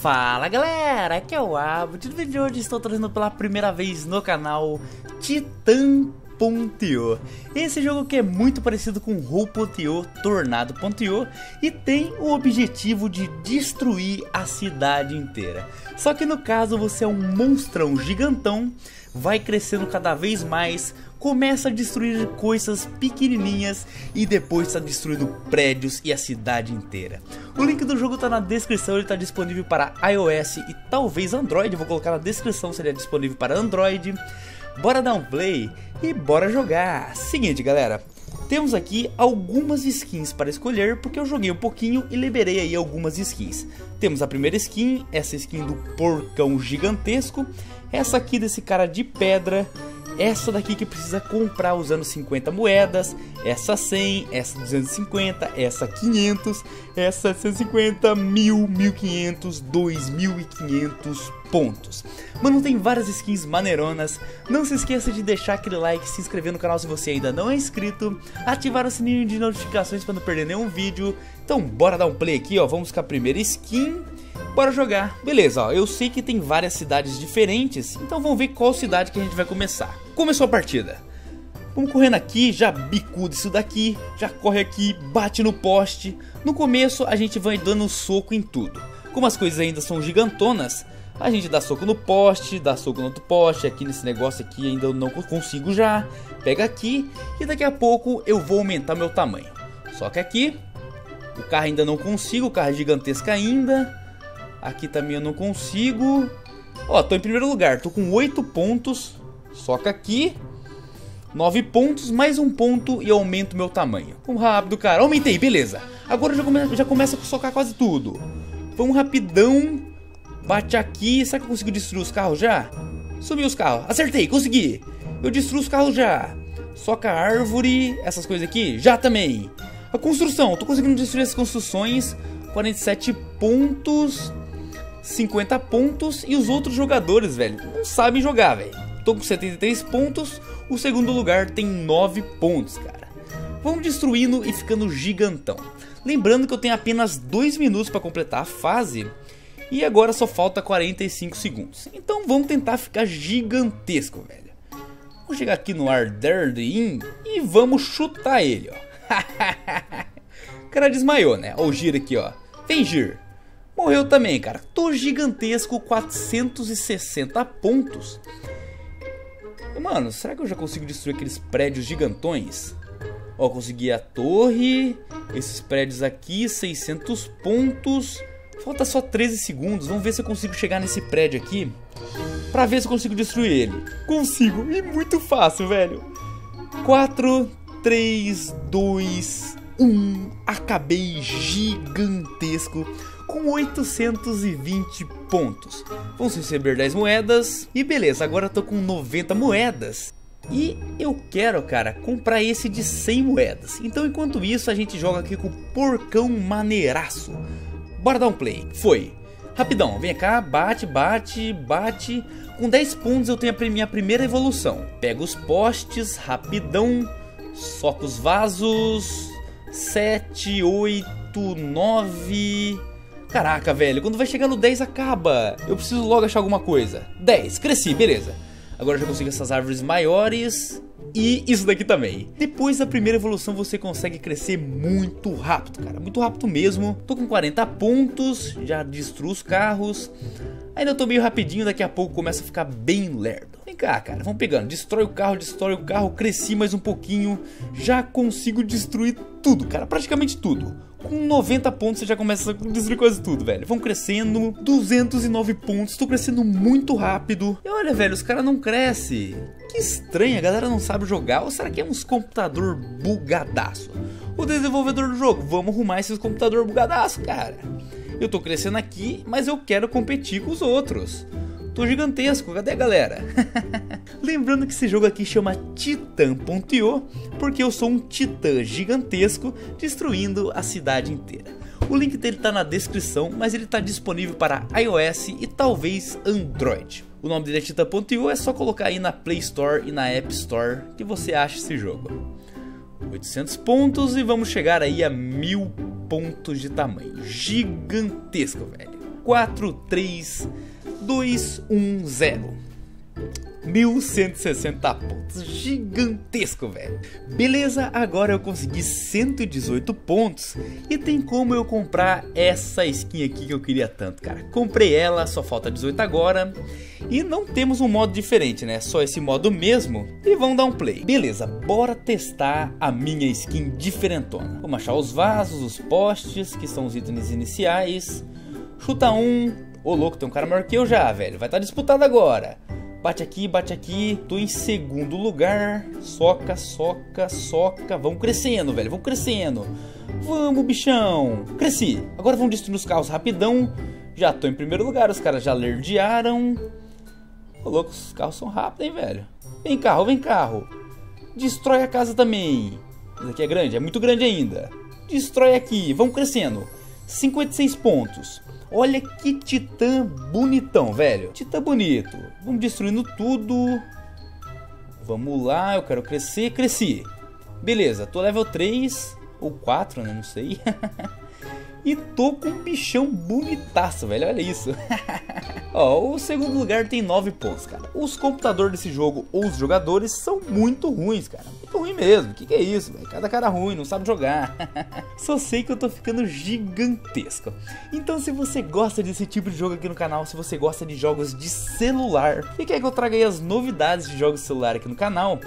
Fala galera, aqui é o AbooT. No vídeo de hoje estou trazendo pela primeira vez no canal Titan.io. Esse jogo que é muito parecido com Hole.io, Tornado.io, e tem o objetivo de destruir a cidade inteira. Só que no caso você é um monstrão gigantão, vai crescendo cada vez mais, começa a destruir coisas pequenininhas e depois está destruindo prédios e a cidade inteira. O link do jogo está na descrição, ele está disponível para iOS e talvez Android. Vou colocar na descrição se ele é disponível para Android. Bora dar um play e bora jogar. Seguinte galera, temos aqui algumas skins para escolher, porque eu joguei um pouquinho e liberei aí algumas skins. Temos a primeira skin, essa skin do porcão gigantesco, essa aqui desse cara de pedra, essa daqui que precisa comprar usando 50 moedas, essa 100, essa 250, essa 500, essa 750, 1000, 1500, 2500 pontos. Mano, tem várias skins maneironas. Não se esqueça de deixar aquele like, se inscrever no canal se você ainda não é inscrito, ativar o sininho de notificações para não perder nenhum vídeo. Então bora dar um play aqui, ó, vamos com a primeira skin. Bora jogar. Beleza, ó, eu sei que tem várias cidades diferentes, então vamos ver qual cidade que a gente vai começar. Começou a partida. Vamos correndo aqui, já bicuda isso daqui, já corre aqui, bate no poste. No começo a gente vai dando soco em tudo. Como as coisas ainda são gigantonas, a gente dá soco no poste, dá soco no outro poste, aqui nesse negócio aqui ainda eu não consigo já. Pega aqui e daqui a pouco eu vou aumentar meu tamanho. Só que aqui, o carro ainda não consigo, o carro é gigantesco ainda. Aqui também eu não consigo. Ó, tô em primeiro lugar, tô com 8 pontos. Soca aqui. 9 pontos, mais um ponto e eu aumento meu tamanho. Vamos rápido, cara. Aumentei, beleza. Agora eu já começa a socar quase tudo. Vamos rapidão. Bate aqui. Será que eu consigo destruir os carros já? Subi os carros. Acertei, consegui. Eu destruo os carros já. Soca a árvore. Essas coisas aqui. Já também. A construção. Tô conseguindo destruir as construções. 47 pontos. 50 pontos e os outros jogadores, velho, não sabem jogar, velho. Tô com 73 pontos, o segundo lugar tem 9 pontos, cara. Vamos destruindo e ficando gigantão. Lembrando que eu tenho apenas 2 minutos para completar a fase e agora só falta 45 segundos. Então vamos tentar ficar gigantesco, velho. Vamos chegar aqui no Arderdein e vamos chutar ele, ó. O cara desmaiou, né? Ó, o giro aqui, ó. Vem, giro. Morreu também, cara. Tô gigantesco, 460 pontos. Mano, será que eu já consigo destruir aqueles prédios gigantões? Ó, consegui a torre. Esses prédios aqui, 600 pontos. Falta só 13 segundos. Vamos ver se eu consigo chegar nesse prédio aqui, pra ver se eu consigo destruir ele. Consigo, e muito fácil, velho. 4, 3, 2, 1. Acabei gigantesco, com 820 pontos. Vamos receber 10 moedas. E beleza, agora eu tô com 90 moedas. E eu quero, cara, comprar esse de 100 moedas. Então enquanto isso a gente joga aqui com o porcão maneiraço. Bora dar um play. Foi. Rapidão, vem cá, bate, bate, bate. Com 10 pontos eu tenho a minha primeira evolução. Pega os postes, rapidão. Soca os vasos. 7, 8, 9... Caraca, velho, quando vai chegar no 10 acaba. Eu preciso logo achar alguma coisa. 10, cresci, beleza. Agora já consigo essas árvores maiores. E isso daqui também. Depois da primeira evolução você consegue crescer muito rápido, cara. Muito rápido mesmo. Tô com 40 pontos, já destruo os carros. Ainda tô meio rapidinho, daqui a pouco começa a ficar bem lerdo. Vem cá, cara, vamos pegando. Destrói o carro, cresci mais um pouquinho. Já consigo destruir tudo, cara, praticamente tudo. Com 90 pontos você já começa a destruir quase tudo, velho. Vão crescendo, 209 pontos, tô crescendo muito rápido. E olha, velho, os caras não crescem. Que estranho, a galera não sabe jogar. Ou será que é uns computador bugadaço? O desenvolvedor do jogo, vamos arrumar esses computador bugadaço, cara. Eu tô crescendo aqui, mas eu quero competir com os outros. Tô gigantesco, cadê a galera? Lembrando que esse jogo aqui chama Titan.io, porque eu sou um titã gigantesco destruindo a cidade inteira. O link dele tá na descrição, mas ele tá disponível para iOS e talvez Android. O nome dele é Titan.io, é só colocar aí na Play Store e na App Store que você acha esse jogo. 800 pontos e vamos chegar aí a 1000 pontos de tamanho. Gigantesco, velho. 43210. 1160 pontos, gigantesco, velho. Beleza, agora eu consegui 118 pontos e tem como eu comprar essa skin aqui que eu queria tanto, cara. Comprei ela, só falta 18 agora e não temos um modo diferente, né? Só esse modo mesmo e vamos dar um play. Beleza, bora testar a minha skin diferentona. Vamos achar os vasos, os postes, que são os itens iniciais. Chuta um. Ô louco, tem um cara maior que eu já, velho. Vai estar disputado agora. Bate aqui, tô em segundo lugar, soca, soca, soca, vamos crescendo, velho, vamos crescendo, vamos, bichão, cresci, agora vamos destruir os carros rapidão, já tô em primeiro lugar, os caras já lerdearam, ô louco, os carros são rápidos, hein, velho, vem carro, destrói a casa também, isso aqui é grande, é muito grande ainda, destrói aqui, vamos crescendo, 56 pontos. Olha que titã bonitão, velho. Titã bonito. Vamos destruindo tudo. Vamos lá, eu quero crescer. Cresci. Beleza, tô level 3 ou 4, né? Não sei. E tô com um bichão bonitaço, velho. Olha isso. Ó, o segundo lugar tem 9 pontos, cara. Os computadores desse jogo ou os jogadores são muito ruins, cara. Muito ruim mesmo. Que é isso, velho? Cada cara ruim, não sabe jogar. Só sei que eu tô ficando gigantesco. Então, se você gosta desse tipo de jogo aqui no canal, se você gosta de jogos de celular e quer que eu traga aí as novidades de jogos de celular aqui no canal,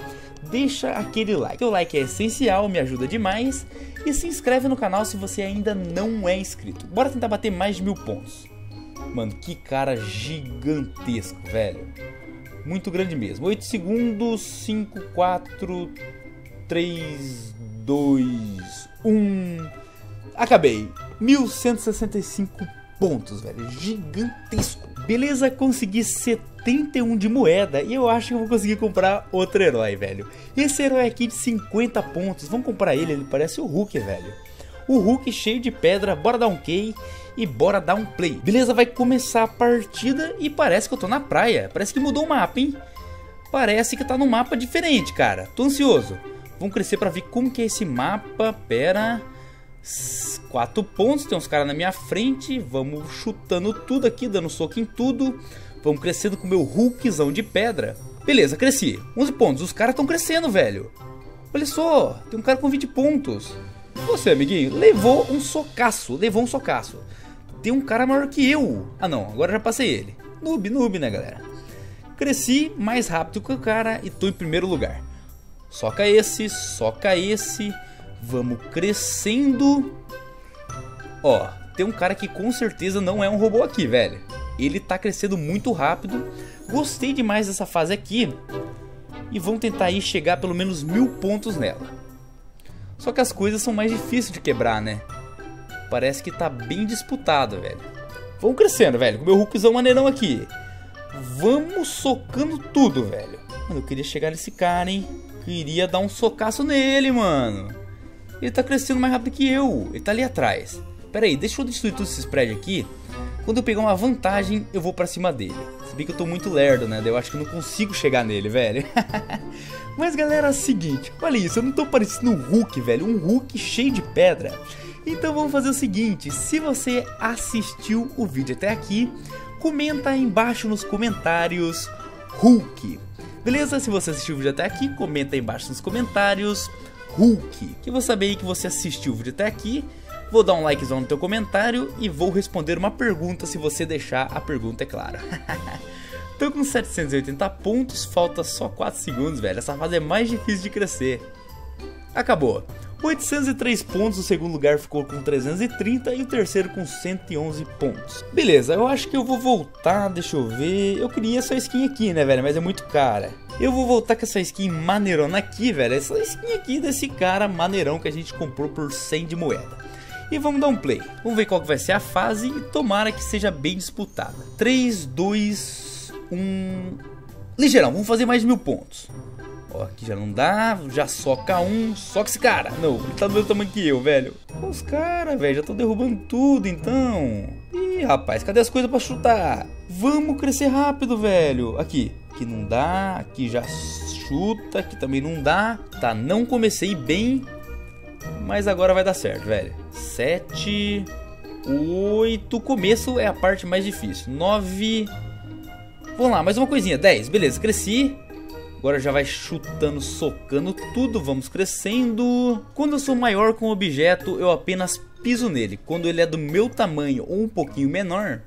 deixa aquele like. Seu like é essencial, me ajuda demais. E se inscreve no canal se você ainda não é inscrito. Bora tentar bater mais de 1000 pontos. Mano, que cara gigantesco, velho. Muito grande mesmo. 8 segundos, 5, 4, 3, 2, 1... Acabei. 1165 pontos, velho. Gigantesco. Beleza, consegui 71 de moeda e eu acho que eu vou conseguir comprar outro herói, velho. Esse herói aqui de 50 pontos, vamos comprar ele, ele parece o Hulk, velho. O Hulk cheio de pedra, bora dar um K e bora dar um play. Beleza, vai começar a partida e parece que eu tô na praia, parece que mudou o mapa, hein? Parece que tá num mapa diferente, cara, tô ansioso. Vamos crescer pra ver como que é esse mapa, pera... 4 pontos, tem uns caras na minha frente. Vamos chutando tudo aqui, dando soco em tudo. Vamos crescendo com o meu Hulkzão de pedra. Beleza, cresci, 11 pontos, os caras estão crescendo, velho. Olha só, tem um cara com 20 pontos. Você, amiguinho, levou um socaço. Levou um socaço. Tem um cara maior que eu. Ah não, agora já passei ele. Noob, noob, né, galera. Cresci mais rápido que o cara e tô em primeiro lugar. Soca esse, soca esse. Vamos crescendo. Ó, tem um cara que com certeza não é um robô aqui, velho. Ele tá crescendo muito rápido. Gostei demais dessa fase aqui. E vamos tentar aí chegar pelo menos 1000 pontos nela. Só que as coisas são mais difíceis de quebrar, né? Parece que tá bem disputado, velho. Vamos crescendo, velho, com o meu Hulkzão maneirão aqui. Vamos socando tudo, velho. Mano, eu queria chegar nesse cara, hein. Queria dar um socaço nele, mano. Ele tá crescendo mais rápido que eu. Ele tá ali atrás. Pera aí, deixa eu destruir todos esses prédios aqui. Quando eu pegar uma vantagem, eu vou pra cima dele. Se bem que eu tô muito lerdo, né? Eu acho que eu não consigo chegar nele, velho. Mas, galera, é o seguinte. Olha isso, eu não tô parecendo um Hulk, velho. Um Hulk cheio de pedra. Então, vamos fazer o seguinte. Se você assistiu o vídeo até aqui, comenta aí embaixo nos comentários Hulk. Beleza? Se você assistiu o vídeo até aqui, comenta aí embaixo nos comentários Hulk, que eu vou saber aí que você assistiu o vídeo até aqui. Vou dar um likezão no teu comentário e vou responder uma pergunta se você deixar a pergunta, é claro. Tô com 780 pontos, falta só 4 segundos, velho. Essa fase é mais difícil de crescer. Acabou. 803 pontos, o segundo lugar ficou com 330 e o terceiro com 111 pontos. Beleza, eu acho que eu vou voltar, deixa eu ver. Eu queria essa skin aqui, né, velho, mas é muito cara. Eu vou voltar com essa skin maneirona aqui, velho. Essa skin aqui desse cara maneirão que a gente comprou por 100 de moeda. E vamos dar um play. Vamos ver qual que vai ser a fase e tomara que seja bem disputada. 3, 2, 1... Ligeirão, vamos fazer mais de 1000 pontos. Ó, aqui já não dá, já soca um, soca esse cara. Não, ele tá do mesmo tamanho que eu, velho. Os caras, velho, já estão derrubando tudo, então. Ih, rapaz, cadê as coisas pra chutar? Vamos crescer rápido, velho. Aqui, aqui não dá, aqui já chuta, aqui também não dá. Tá, não comecei bem, mas agora vai dar certo, velho. 7, 8. O começo é a parte mais difícil. 9. Vamos lá, mais uma coisinha. 10. Beleza, cresci. Agora já vai chutando, socando tudo. Vamos crescendo. Quando eu sou maior com o objeto, eu apenas piso nele. Quando ele é do meu tamanho ou um pouquinho menor,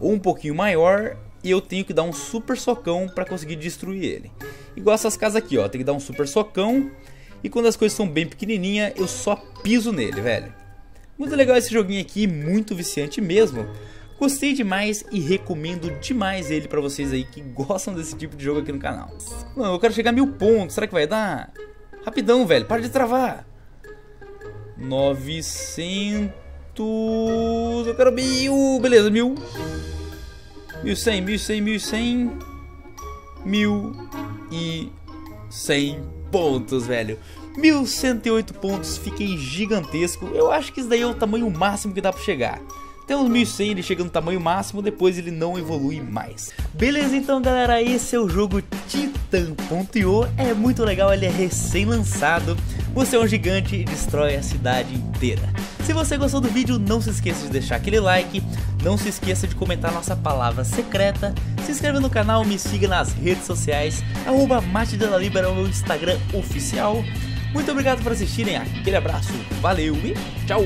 ou um pouquinho maior, eu tenho que dar um super socão para conseguir destruir ele. Igual essas casas aqui, ó. Tem que dar um super socão. E quando as coisas são bem pequenininhas, eu só piso nele, velho. Muito legal esse joguinho aqui, muito viciante mesmo. Gostei demais e recomendo demais ele pra vocês aí que gostam desse tipo de jogo aqui no canal. Mano, eu quero chegar a 1000 pontos, será que vai dar? Rapidão, velho, para de travar. 900... eu quero 1000, beleza, 1000. 1100, 1100, 1100. 1100 pontos, velho. 1108 pontos, fiquei gigantesco. Eu acho que isso daí é o tamanho máximo que dá pra chegar. Até uns 1100 ele chega no tamanho máximo, depois ele não evolui mais. Beleza, então galera, esse é o jogo Titan.io. É muito legal, ele é recém-lançado. Você é um gigante e destrói a cidade inteira. Se você gostou do vídeo, não se esqueça de deixar aquele like. Não se esqueça de comentar nossa palavra secreta. Se inscreva no canal, me siga nas redes sociais. @MateDeLaLibera é o meu Instagram oficial. Muito obrigado por assistirem, aquele abraço, valeu e tchau!